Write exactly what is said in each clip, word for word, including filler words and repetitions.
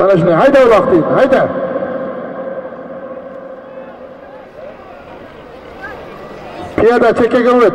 بلشنا. هيدا يا لاخطين، هيدا piyada çeke gülüt.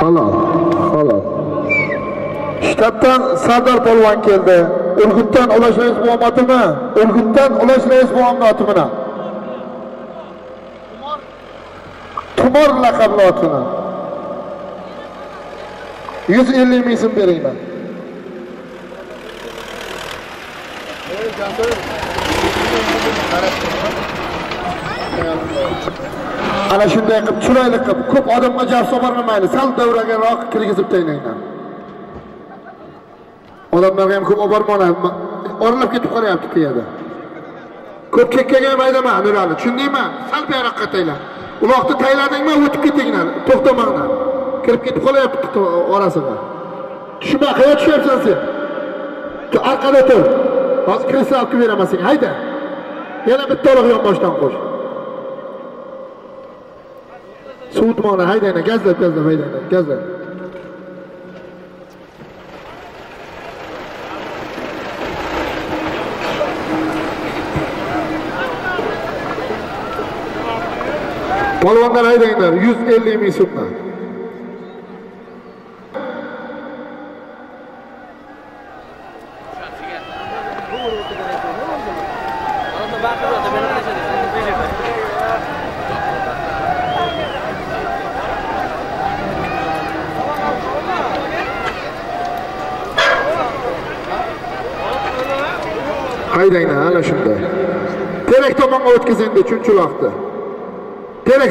Halol, halol. Shtabdan Sardor polvon keldi. Urgutdan Ulash Rais Muhammadovni, Urgutdan Ulash Rais Muhammadovni. Tumor laqabli otini. yuz ellik ming so'm berayman. Ana shunday qilib chiroyli qilib ko'p odamga jar so'marmaydi. Sal davragaroq kirgizib tayinlayman. Odamlarga ham ko'p o'bormonam. O'rlab ketib qolyapti piyada. Ko'p chekkaga ham aydaman Amirali. Tushundingmi? Sal baroqqa tayla. Uloqni tayladingmi, o'tib ketinglar. To'xtamanglar. Kirib ketib qolyapti orasiga. Tushma, qayerga tushyapsan sen? Tu orqada tur. Hozir kirsa olib beraman senga. Hayda. Yana bitta o'roq yon boshdan qo'sh. Soğutmalı, haydayla, gazlap, gazlap, haydayla, gazlap. Polvonlar haydayla, yuz ellik ming so'mdan. Haydayna, ana shunda. Terek tomonga o'tkiz endi uchinchi vaqtda. Terek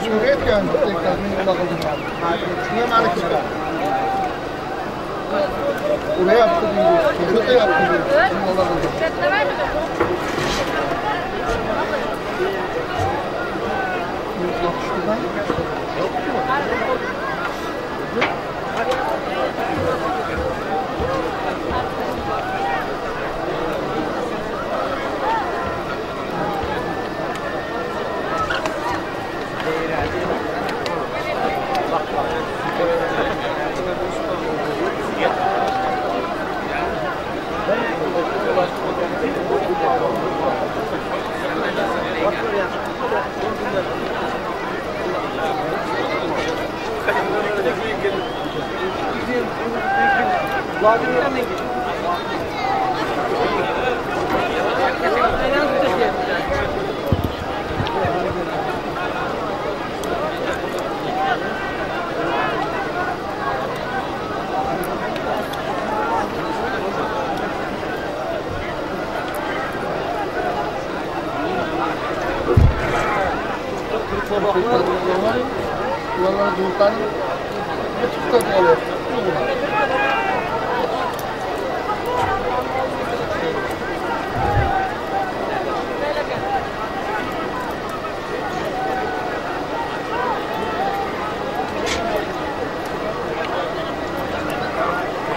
Shunga aytgan, tekrar men nima qildim? Shunga malik chiqdi. Urayapti deydi, ketayapti deydi. Nima qildim? Ketmaydi.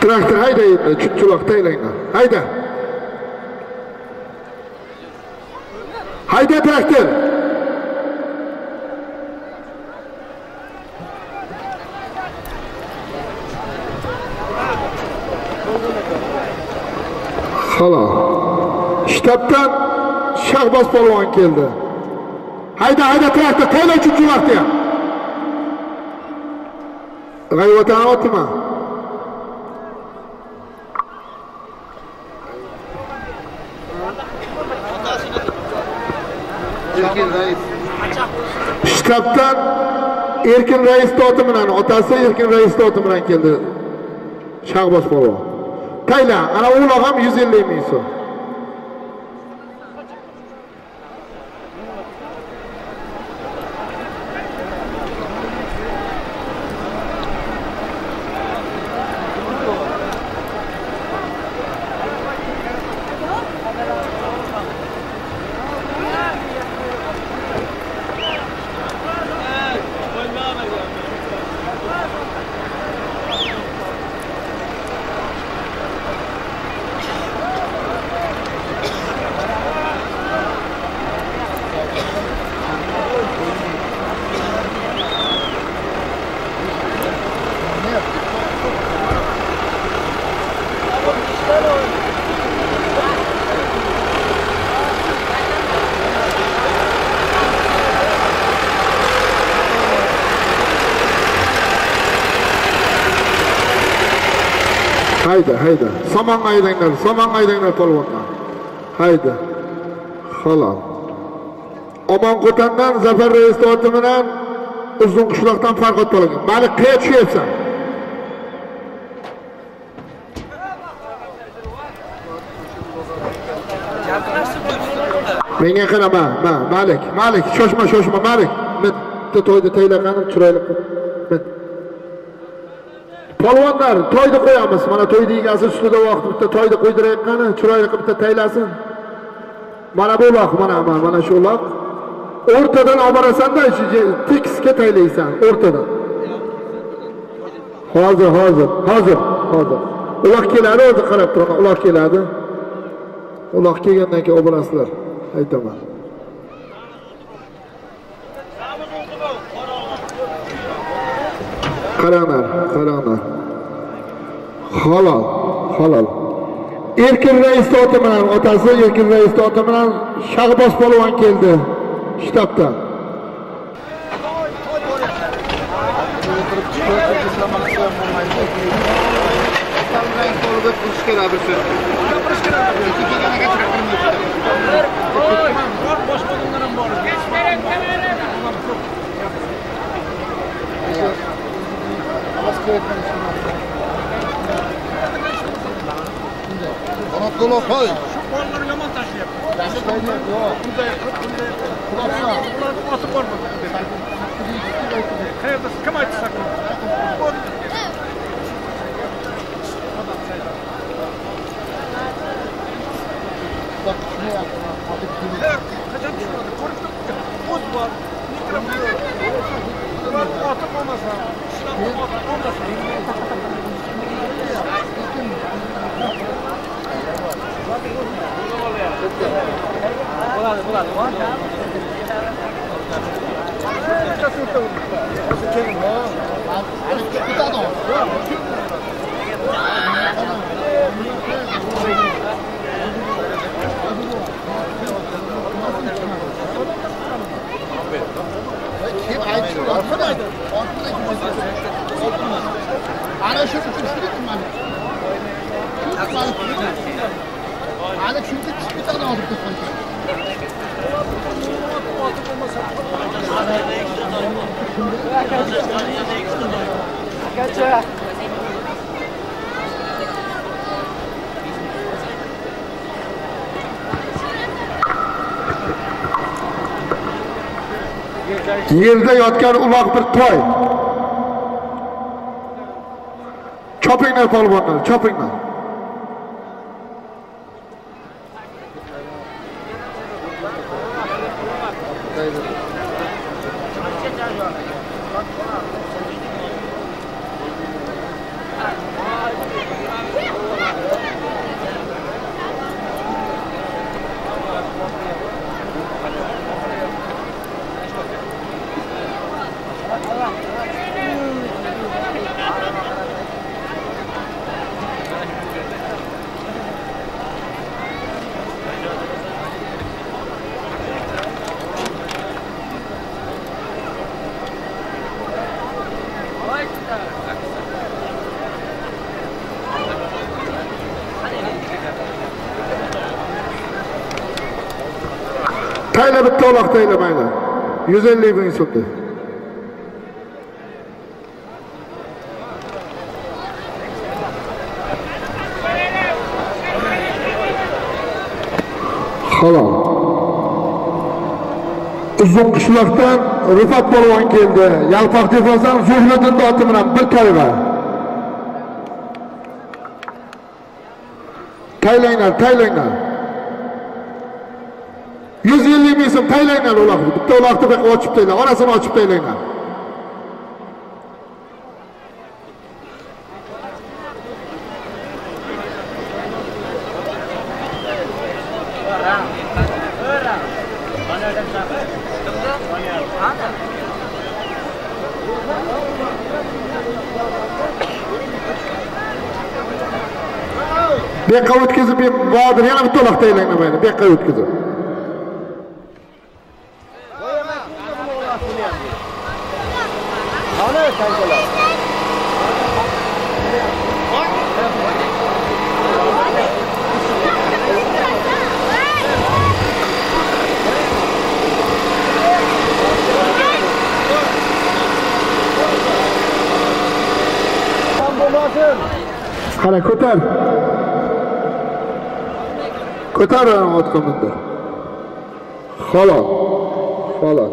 Traktor haydaydi, chulaqda aylangan. Hayda. Hayda traktor. Halo. Shtabdan Shahboz polvon keldi. Hayda, hayda traktor, taylaychi chulaqda ham. G'ayvatan otma. Pishtabdan Erkin Rais toti bilan, otasi Erkin Rais toti bilan keldi. Shahboz polvon. Taylan, ana ular ham yuz ellik ming so'm. Hayda, hayda. Saman aydınlar, saman aydınlar polvonlar. Hayda. Halal. Omonqo'tondan Zafar Reis toti bilan Uzunqishloqdan Farg'at polvon. Mani qiya tushyapsan. Menga qarama, ma, Malik, Malik, shoshma, shoshma, Malik. Bitta to'yda taylaqanim chiroyli qilib. Polvonlar to'yda qo'yamiz. Mana to'yda egasi ustida vaqt bitta to'yda qo'ydirayotgani chiroyli qilib bitta taylasin. Mana bu vaqt, mana mana shu vaqt. O'rtadan olib borasan-da, tekisga taylaysan o'rtadan. Hozir, hozir, hozir, hozir. Uloq keladi, o'zi qarab turaman. Uloq keladi. Uloq kelgandan keyin obraslar aytaman. Qaranglar, qaranglar. Halol, halol. Erkin Rais toti bilan, otasi Erkin Rais toti bilan Shahboz polvon keldi shtabdan. Ona dolu koy. Şu kolları yaman taşıyor. Yerda yotgan uloq bir toy. Chopinglar polvonlar, chopinglar. خايلة بالطولة خايلة بعينها يوزن لي بين سكة خلاص uzun qishloqdan Rifat polvon keldi. Yalpoq Dehqonxon Fehmiddin doti bilan bir kalima. Taylanglar, taylanglar. yuz ellik ming so'm taylanglar ular. Bitta vaqtida ochib taylanglar, orasini ochib taylanglar. بيقى وتكذب بادر يعني بتطلع تايلين نبينا بيقى وتكذب خليك كتر ko'tarib o'tgan mudda. Xolos. Xolos.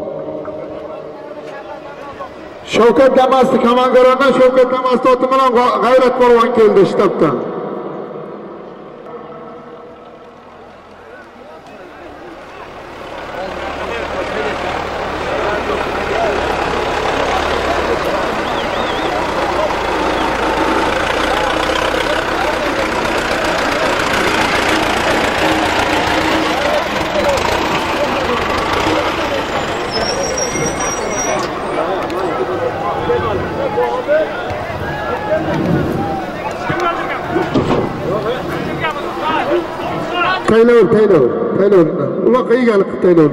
Shavkat Damasli komandiridan Shavkat Damasli oti bilan G'ayrat polvon keldi shtabdan. Taylor, Taylor, Taylor. Uloqqa egalik qilib Taylor.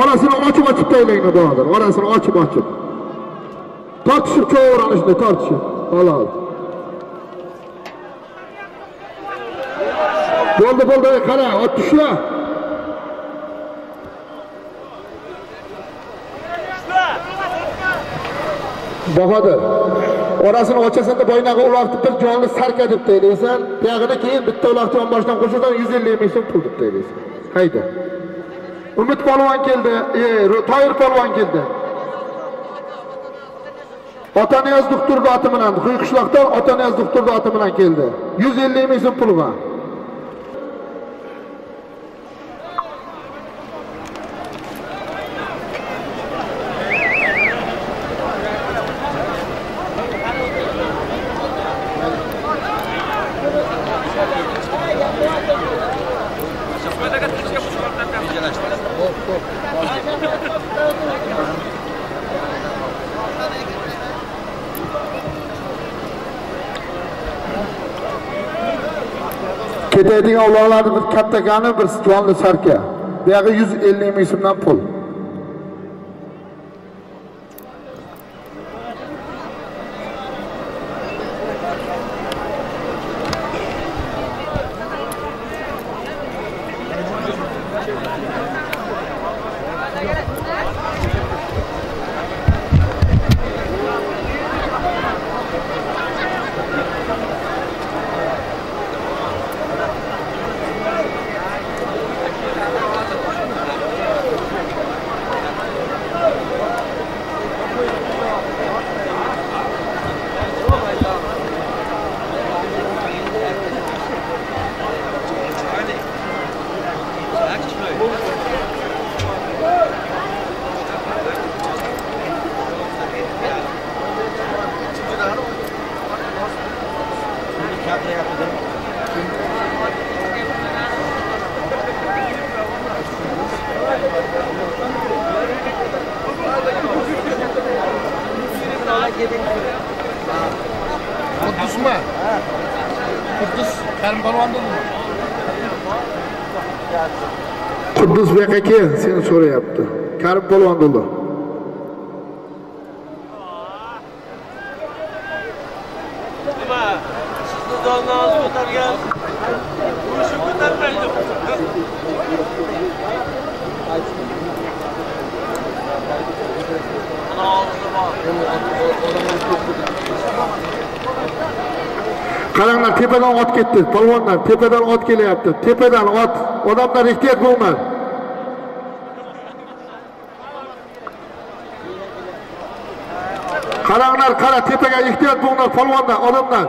Orasini ochib-ochib Taylorni bog'dir. Orasini ochib-ochib. Tortishib cho'g'rilishni tortishib. Xolos. Bo'ldi, bo'ldi, qara, otishla. Bahodir. Orasini ochasanda boynaga uloqni bir jonli sarka deb deysan, buyog'ida keyin bitta uloqni ham boshdan qo'shilsa yuz ellik ming so'm pul deb deysan. Hayda. Umid polvon keldi, e, Toyir polvon keldi. Otaniyaz doktor oti bilan, Quyi qishloqdan Otaniyaz doktor oti bilan keldi. yuz ellik ming so'm pul bor. Ketadigan ularning bir kattagani bir jonli sarka. Bu yerga yuz ellik ming so'mdan pul. Quddus bey aka seni so'rayapti. Karim Polvonullo. Nima? Sizni donangiz o'targan Qaranglar, tepadan ot ketdi. Polvonlar tepadan ot kelyapti. Tepadan ot. Odamlar ehtiyot bo'lmang. Qaranglar, qara tepaga ehtiyot bo'linglar, polvonlar, odamlar.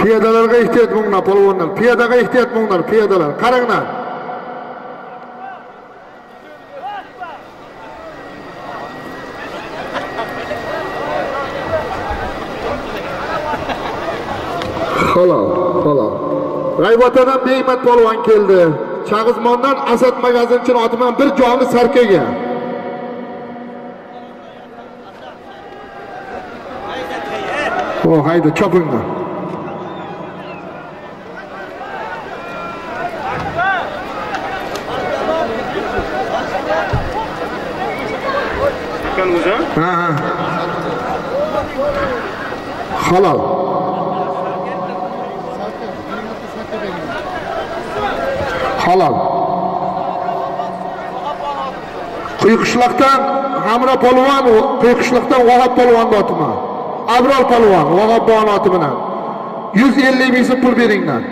Piyodalarga ehtiyot bo'linglar, polvonlar. Piyodaga ehtiyot bo'linglar, piyodalar. Qaranglar. Halol, halol. G'aybotadan Beymat polvon keldi. Chag'izmondan Asad magazinchini otman bir joni sarkaga. Oh, haydi chopinglar. Halol. Halol. Quyuqishloqdan Hamro polvon, Quyuqishloqdan Vahab polvonni otman. Abror polvon, Vahab polvonni oti bilan yuz ellik ming so'm pul beringlar.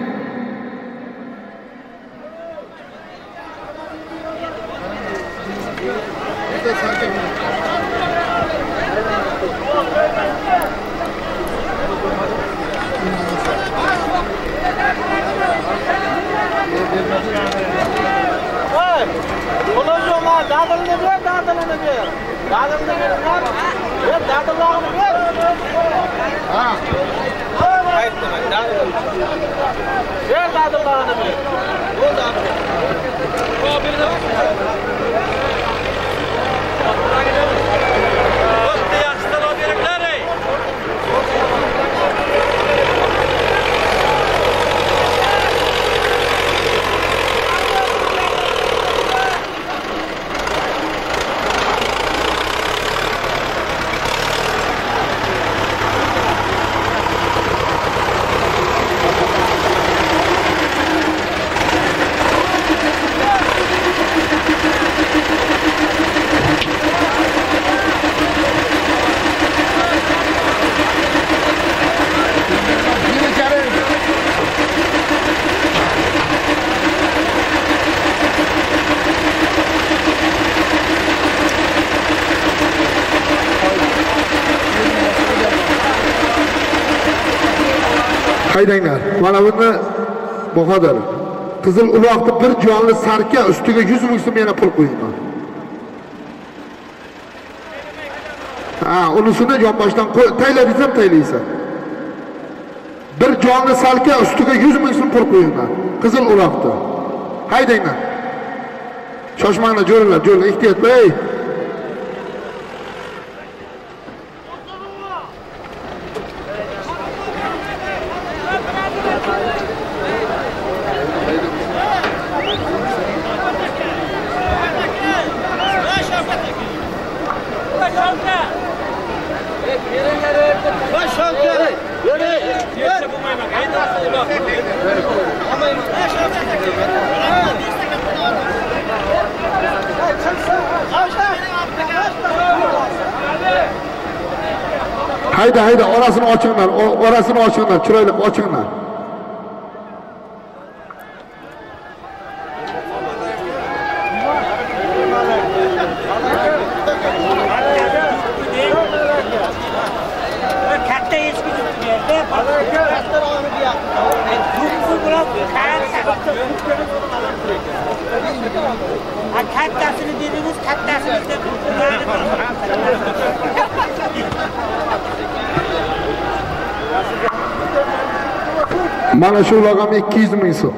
Haydanglar, mana buni Bahodir. Qizil uloqni bir jonli sarka ustiga yuz ming so'm yana pul qo'yinglar. Ha, unisini yonboshdan qo'y, taylaysam taylaysan. Bir jonli sarka ustiga yuz ming so'm pul qo'yinglar. Qizil uloqni. Haydanglar. Shoshmanglar, jo'ringlar, jo'ringlar, ehtiyot bo'ling. Hayda hayda orasını açınlar, orasını açınlar, çırayla açınlar. Kattasını dediniz, kattasını dediniz. Mana şu logam ikki yuz ming so'm.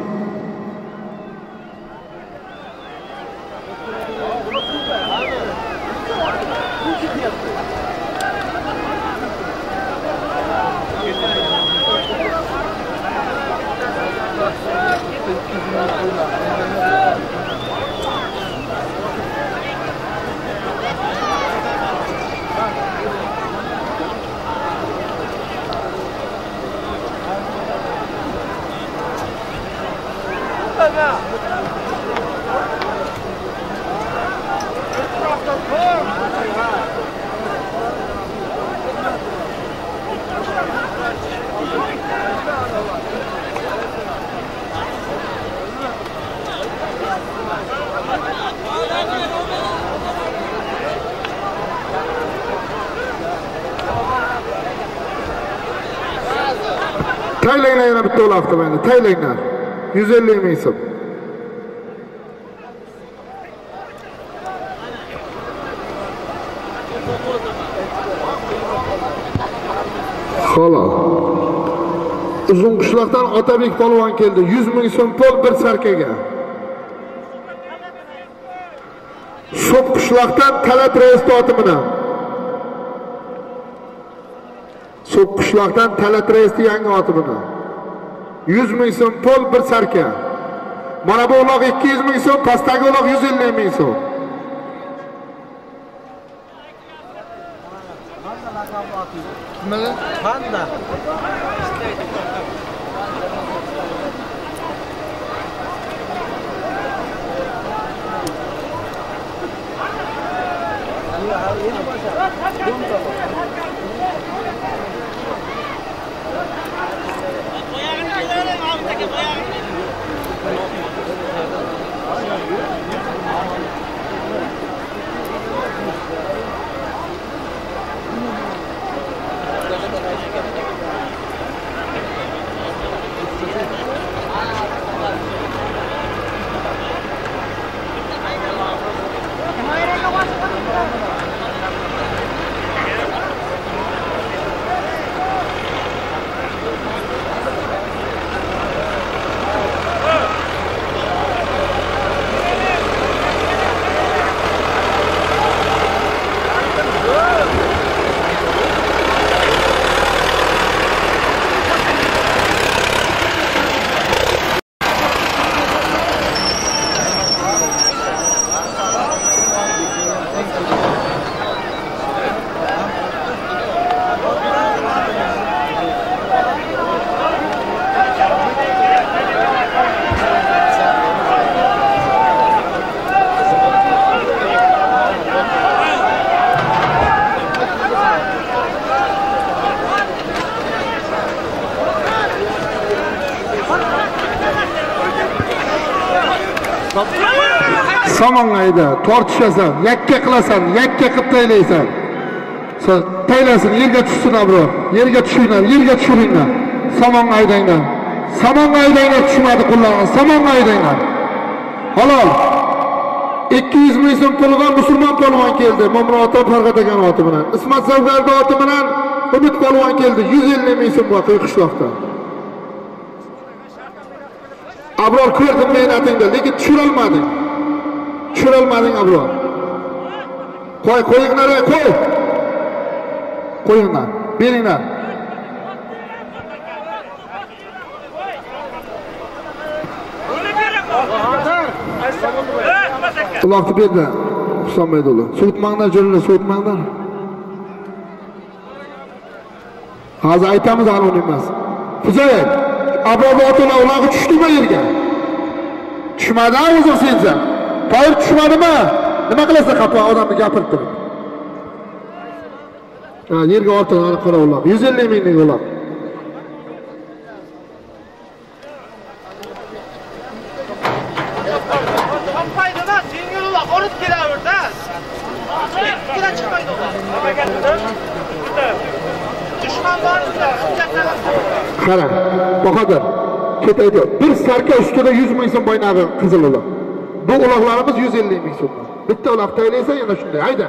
Taylayın ayına bitti ola hafta bende. Taylayınlar. yüz elli ming so'm. Xolos. Uzun qishloqdan Otabek polvon keldi. yuz ming so'm pul bir sarkaga. So'q qishloqdan Talat Reis toti bilan. So'q qishloqdan Talat Reisni yangi oti bilan yuz ming so'm pul bir sarka. Mana bu uloq ikki yuz ming so'm, pastdagi uloq yuz ellik ming so'm. Somonlayda tortishasan, yakka qilasan, yakka qilib taylaysan. Sen taylasin, yerga tushsin abro. Yerga tushinglar, yerga tushiringlar. Somonlaydinglar. Somonlaydinglar tushmadi qo'llaringiz, somonlaydinglar. Halol. ikki yuz ming so'm pulga musulmon polvon keldi. Momon ota Farg'at degan oti bilan. Ismat Savdardo oti bilan Umid polvon keldi. yuz ellik ming so'm vaqi qishloqda. Abror ko'rdim mehnatingni, lekin tushira olmading. Tushira olmading Abror. Qo'y, qo'yinglar, qo'y. Qo'yinglar, beringlar. Uloqni berdi. Husanbaydulla. So'tmanglar, jo'rlar, so'tmanglar. Hozir aytamiz, anonim emas. Fuzoyev Abobotuna uloqi tushdimi yerga? Tushmadi o'zi sensan. To'g'ri tushmadimi? Nima qilasan qapa odamni gapirib turib? Ha, yerga ortidan qora uloq. yuz ellik ming ning uloq. Qara, bahodir. Ketaydi. Bir sarka ustida yuz ming so'm bo'ynagi qizil uloq. Bu uloqlarimiz yuz ellik ming so'm. Bitta uloq taylaysa yana shunday. Hayda.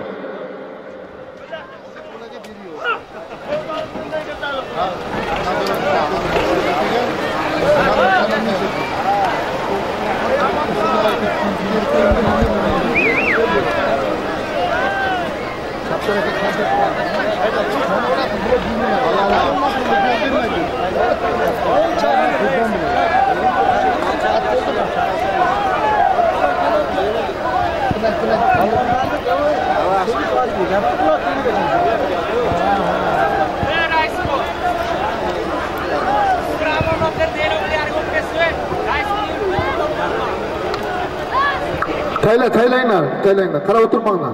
Thailand, Thailand, Thailand, Karavutur Magna.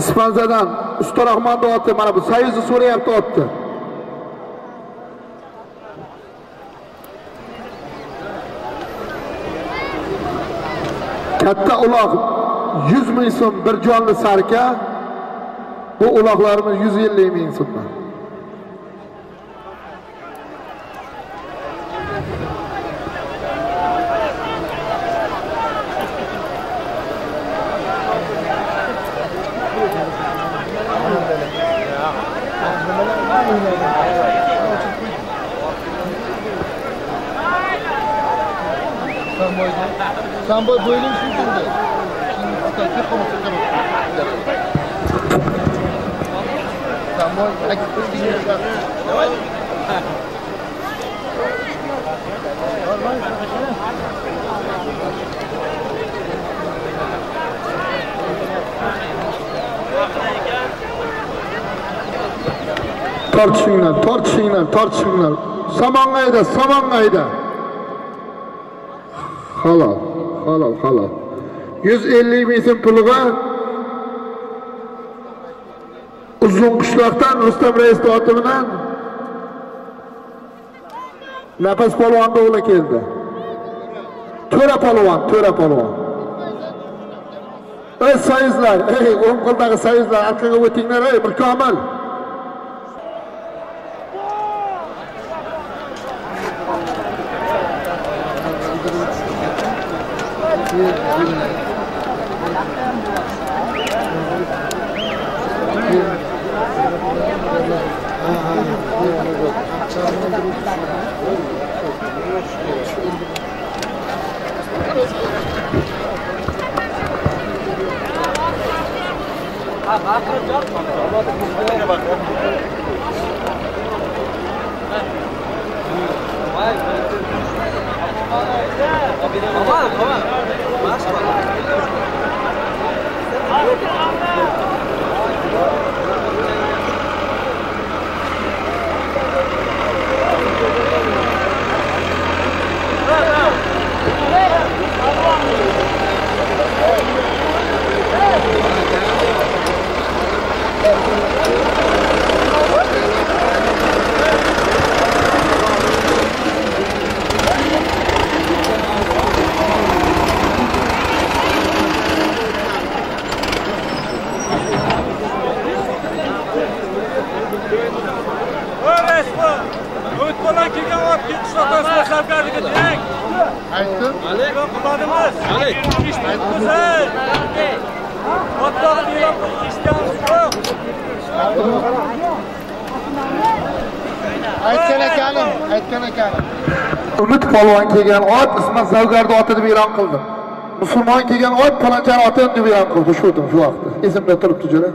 Spanzadan, Storahman doğattı, bana bu sayısı Suriye yaptı, attı. Katta ulaq, yüz ming so'm bir jonli sarka, bu ulaqlarimiz yüz ellik ming so'mdan. Samboy bo'yning shunday. Shunday qo'mishlar. Samboy tortishinglar, tortishinglar, tortishinglar. Samong'ayda, samong'ayda. Halol. Halol, halol. yüz ellik ming puliga uzun qishloqdan Rustam Rais to'tibidan Nafas polvon o'g'li keldi. To'ra polvon, to'ra polvon. Ey sayizlar, ey o'ng qo'ldagi sayizlar, orqaga o'tinglar, ey bir komil. Polvon kelgan ot Ismat Zavgarni oti deb e'lon qildi. Musulmon kelgan ot Palonchani oti deb e'lon qildi shu shu vaqtda. Esimda turibdi jo'ra.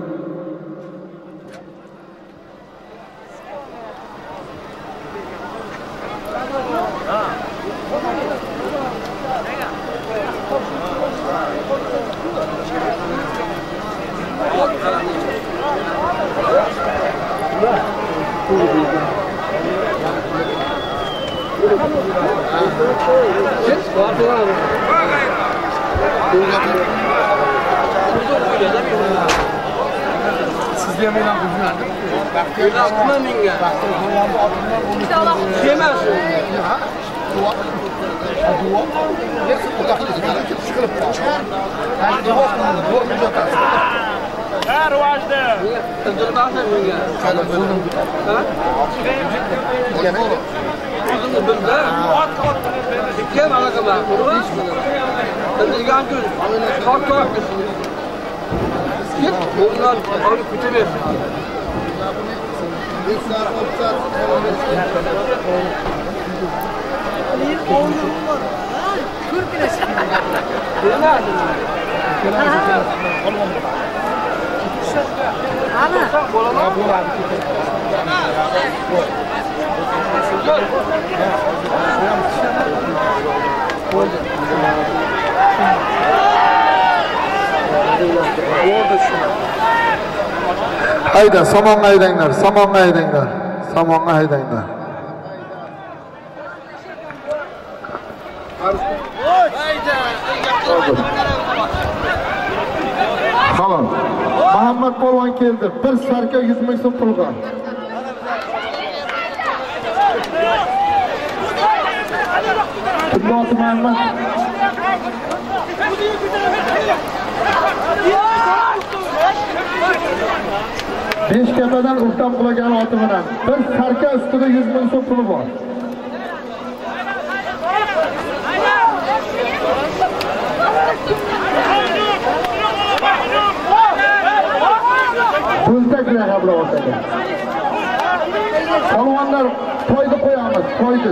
Thank you. Ayda, somon aydanglar, somon aydanglar, somon aydanglar. Xalon. Muhammad polvon keldi. Bir sarka yuz ming so'm pulga. Futbol tumanman. besh kapadan o'qtam qulagan oti bilan bir sarka ustida yuz ming so'm puli bor. Bo'ltaklar qabul o'tadi. Polvonlar to'yni qo'yamiz, to'yni.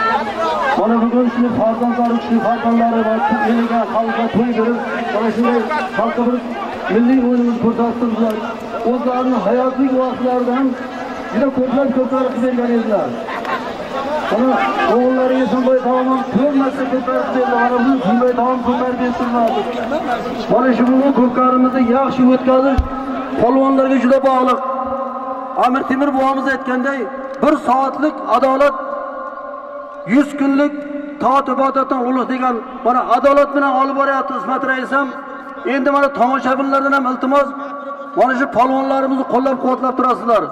Mana bugun shu farzandlar uchun farzandlari va tiliga xalqqa to'y berib, mana shunday xalqqa bir milliy o'yinimiz ko'rsatdilar. O'zlarining hayotlik vaqtlaridan juda ko'plab ko'plab qilgan edilar. Bana oğulları yaşamaya tamamın kırmasın kutlardır, aramızın kırmayı tamam kutlar desinlerdir. Bana şimdi kurtlarımızı yakşı ötkadır, polvonlarga juda bağlıq. Amir Temir boğamızı etkende bir saatlik adalet, yüz günlük taat-ı uluq degan bana adalet bilan olib boryapti Ismat Raisam. Endi bana tomoshabinlardan ham iltimos, bana şu polvonlarimizni qo'llab-quvvatlab turasizlar.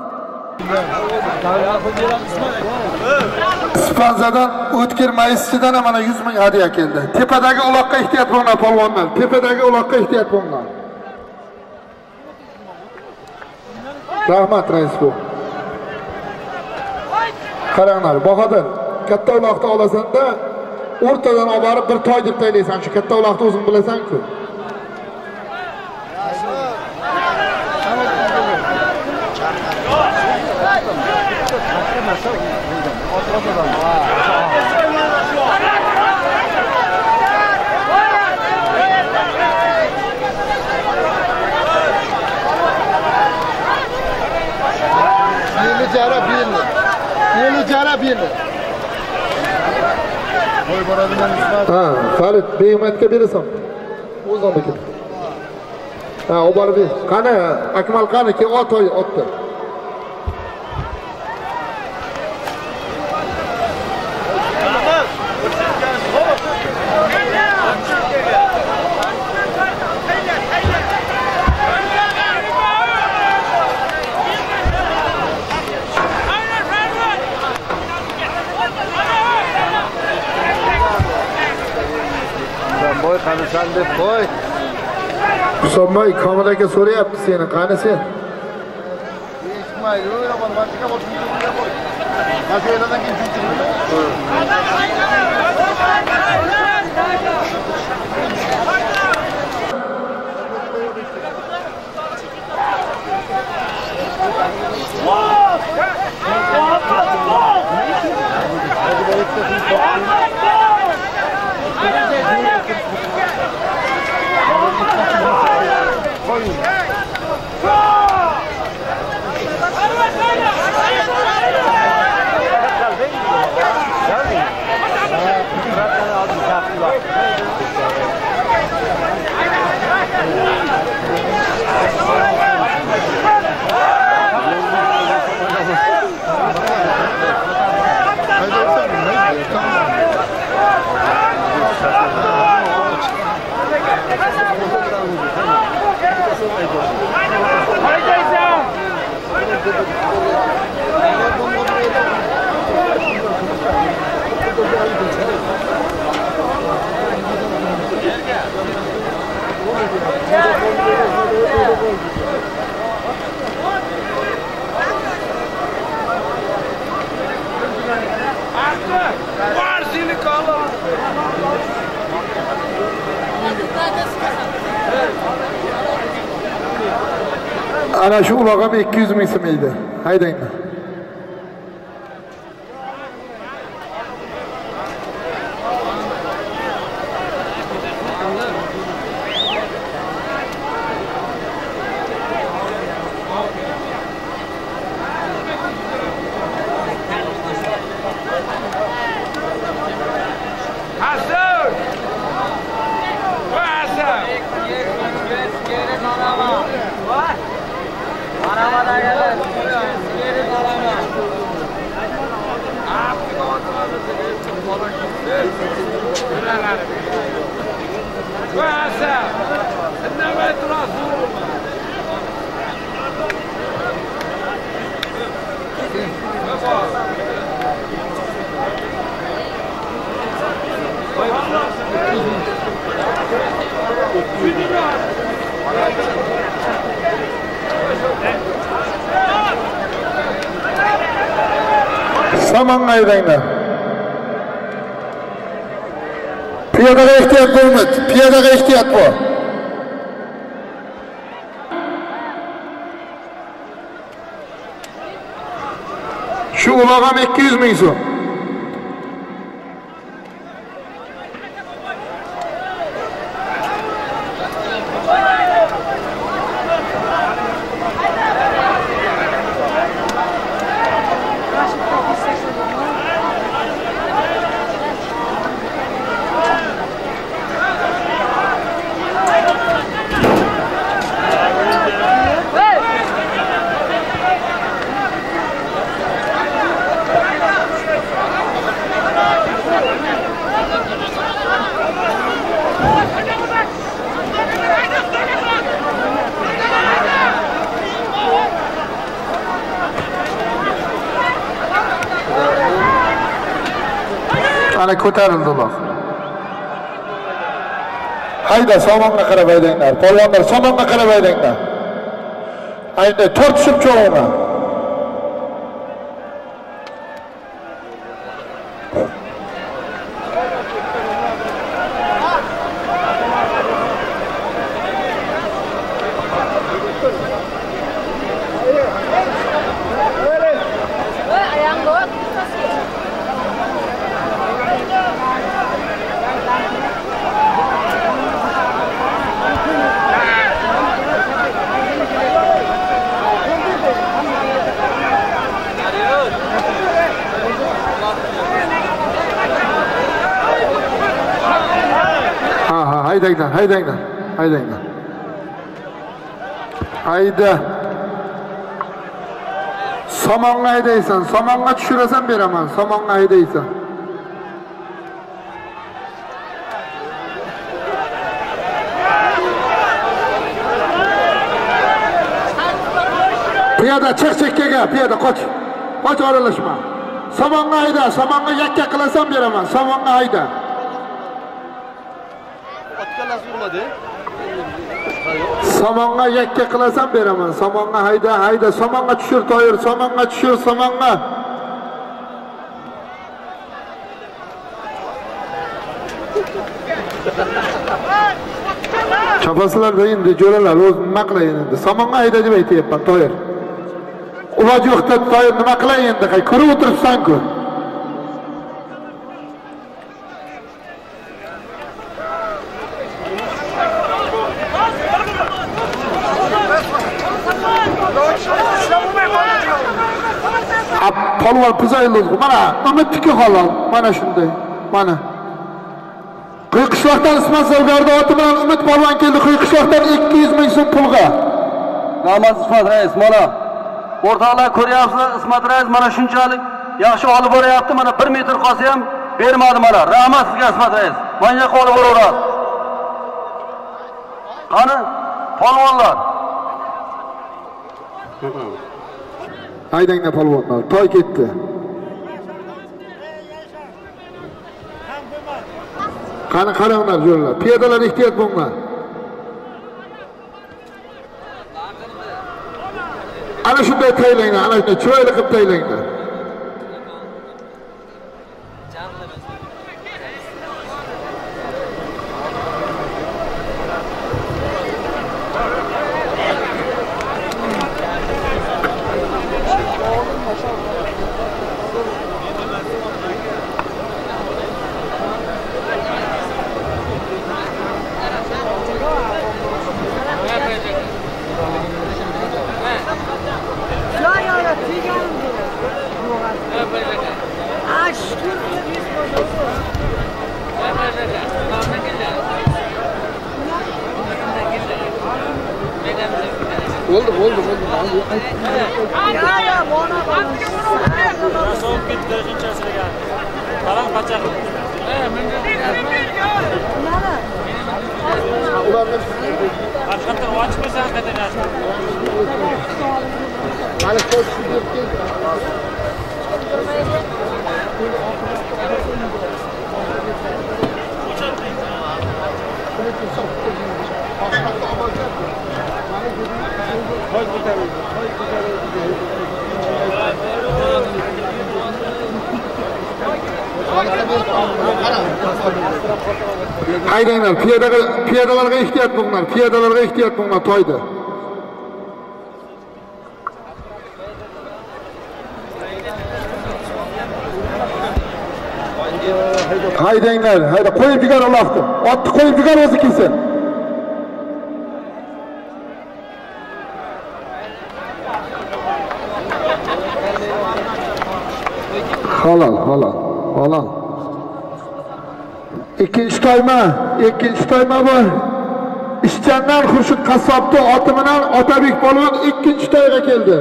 Ispanzadan o'tkir mayistidan mana yuz ming hadiya keldi. Tepadagi uloqqa ehtiyot bo'linglar polvonlar. Tepadagi uloqqa ehtiyot bo'linglar. Rahmat rais bu. Qaranglar, Bahodir, katta uloqni olasan-da, o'rtadan olib borib bir toy deb taylaysan. Shu katta uloqni o'zing bilasan-ku. Yelicara birli, yelicara birli. Boy boradımdan ispat. Ha, Farid, beymetke birisam. O zaman bakın. Ha, o barbi. Kana, Akmal Kana ki o toy ottı. Sen de koy. Usanmay kameradaki soru yaptı senin, kane sen. Değişmay, yok yaman, başka bak, bir de koy. Başka yerden kimsin ki? Ana şu uloqam ikki yuz ming so'm edi. Haydanglar. Yaman'ay dayna. Piyadaga ihtiyat bo'lmaydi, piyadaga ihtiyat bor. Şu ulag'am ikki yuz ming so'm. Ko'tarildi ular. Hayda somonga qarab aylanglar. Polvonlar somonga qarab aylanglar. Ayni to'rt cho'g'ona. Haydanglar, haydanglar, haydanglar. Hayda. Somonga haydaysan, somonga tushirasan beraman, somonga haydaysan. Piyoda chiq chekkaga, piyoda qoch. Qoch oralashma. Somonga hayda, somonga yakka qilasan beraman, somonga hayda. Somonga yakka qilasan beraman. Somonga hayda, hayda, somonga tushir Toyir, somonga tushir, somonga. Chopasizlarda endi jo'ralar o'z nima qilay endi? Somonga hayda deb aytayapman Toyir. Uloji yo'qda Toyir nima qilay endi? Qay ko'rib o'tiribsan-ku. Polvon Puzayilov, mana Mamatdiki halol, mana shunday, mana. Quyi qishloqdan Ismat Zargarda oti bilan Umid polvon keldi, Quyi qishloqdan ikki yuz ming so'm pulga. Rahmat Ismat rais, mana o'rtoqlar ko'ryapsizlar, Ismat rais mana shunchalik yaxshi olib boryapti, mana bir metr qolsa ham bermadi mana. Rahmat sizga Ismat rais. Menga qo'lib boraveradi. Qani polvonlar. Haydanglar polvonlar, toy ketdi. Qani qaranglar jo'ralar, piyodalar ehtiyot bo'linglar. Ana shunday taylanglar, ana shunday chiroyli qilib taylanglar. Hoş geldiniz. Hoş geldiniz. Aydanlar, piyadalar, piyadalarga ehtiyot bo'linglar, piyadalarga ehtiyot bo'linglar to'yda. Haydanglar, hayda qo'yib degan Allohni, otni qo'yib degan o'zi kelsin. Halol, halol, halol. Ikkinchi to'yma, ikkinchi to'yma bor. Ishchanlar Xurshid Qassobning oti bilan Otabek polvon ikkinchi to'yga keldi.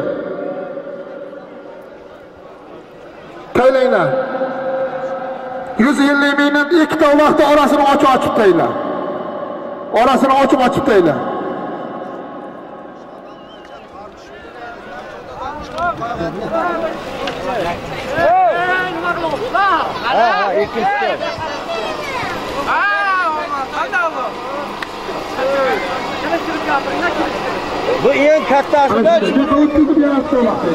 To'ylanglar. yuz ellik minut ikkita vaqtda orasini ochib-ochib to'ylar. Orasini ochib-ochib to'ylar. Ha, ikkinchi. Ha, qandaydi? Yana kirib gapir, yana kirib. Bu eng kattasiga o'tkazib beramiz sarkani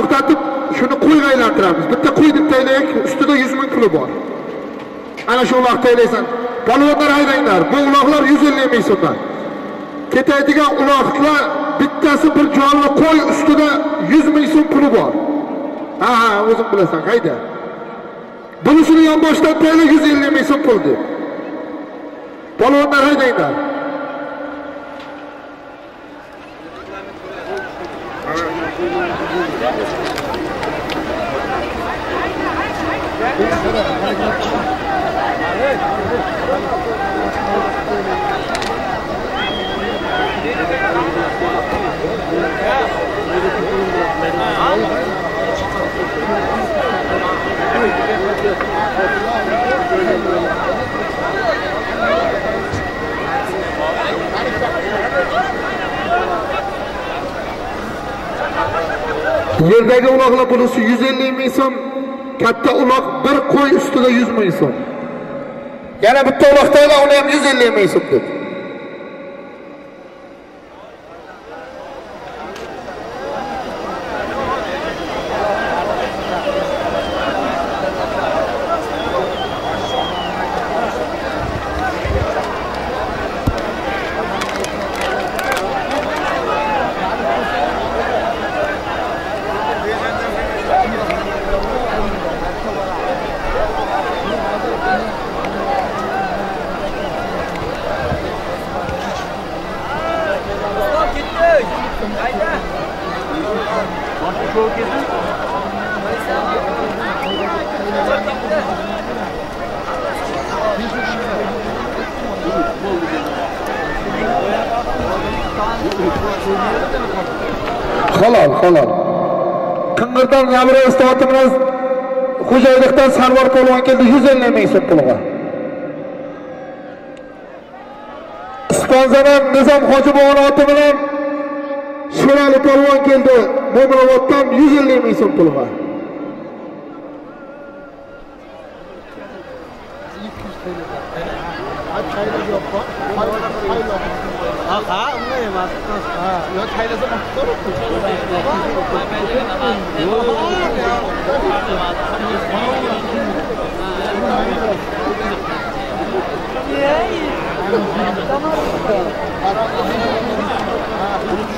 to'xtatib shuni qo'yga aylantiramiz. Bitta qo'y deb taylaylik, ustida yuz ming puli bor. Ana shu vaqt taylaysan. Polvonlar haydanglar, bu uloqlar yuz ellik ming so'mdan. Ketadigan uloqlar bittasi bir jonli qo'y ustida yuz ming so'm puli bor. Ha, ha, o'zing bilasan, qayda. Bunisini ham boshdan tayla yuz ellik ming so'm pul deb. Polvonlar haydanglar. Yerdagi uloqlar bo'lsa yuz ellik ming so'm, katta uloq bir qo'y ustida yuz ming so'm. Yana bitta uloqdagi uni ham yuz ellik ming so'm deb. Halol, halol. Qing'irdan Yamiro ustovatimiz Xo'jayliqdan Sarvar Polvon keldi yuz ellik ming so'm pulga. Sponsorim Nizom Hojibovon oti bilan Sherali Polvon keldi Mo'minovotdan yuz ellik ming so'm pulga.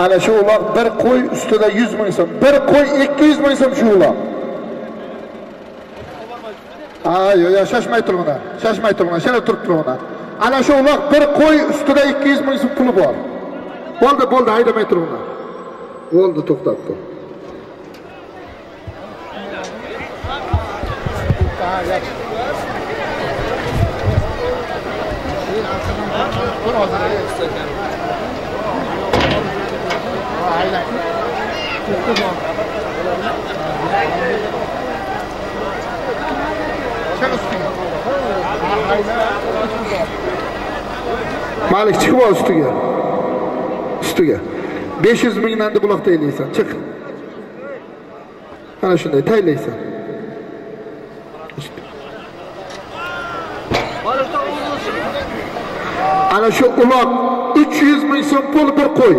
Ana şu ulaq bir qo'y üstüde yuz ming so'm, bir qo'y ikki yuz ming so'm şu ulaq. Ha, yo yo şaşmay turmana, şaşmay turmana, şana turib turmana. Ana şu ulaq bir qo'y üstüde ikki yuz ming so'm puli bor. Bo'ldi, bo'ldi, haydamay turmana. Bo'ldi, to'xtatdi. Malik çıkma üstüge üstüge besh yuz mingdan da buloqda eleysen çık ana şunday tayleysen ana şu uloq uch yuz ming so'm pul bir qo'y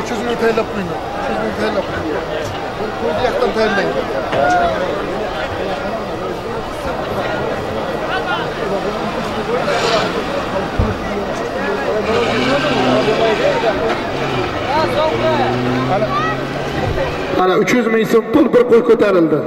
uch yuz ming to'lab qo'ying. uch yuz ming to'lab qo'ying. Yaktan terleyin. Ana uch yuz ming so'm pul bir qo'y ko'tarildi.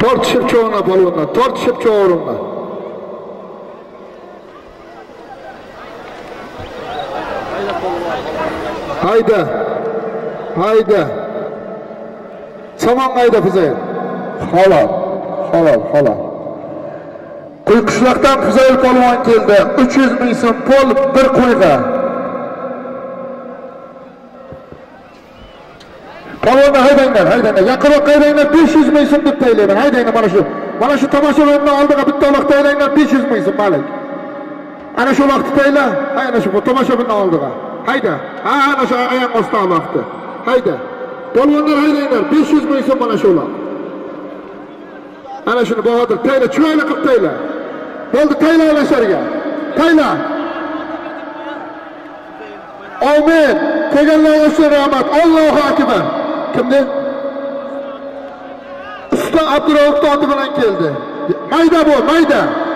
Tortishib cho'g'ona polvonlar, tortishib cho'g'orinlar. Hayda. Hayda. Somon qayda Fuzayl. Halol, halol, halol. Qo'yqishloqdan Fuzayl polvon keldi. uch yuz ming so'm pul bir qo'yga. Polvonlar haydanglar, haydanglar. Yaqinroq qaydanglar besh yuz ming so'm deb taylayman. Haydanglar mana shu. Mana shu tomoshabinning oldiga bitta uloq taylanglar besh yuz ming so'm malik. Ana shu vaqtda tayla. Ana shu tomoshabinning oldiga. Hayda. Ha, ana shu ayaq osti vaqti. Hayda. Polvonlar haydanglar besh yuz ming so'm mana shular. Ana shuni Bahodir tayla, chiroyli qilib tayla. Bo'ldi, tayla alashlarga. তাই না? Amen. Teganlar olsun rahmet. Allahu Akbar. Kimdi? Usta Abdurahim To'ti bilan keldi. Mayda bo'l, mayda.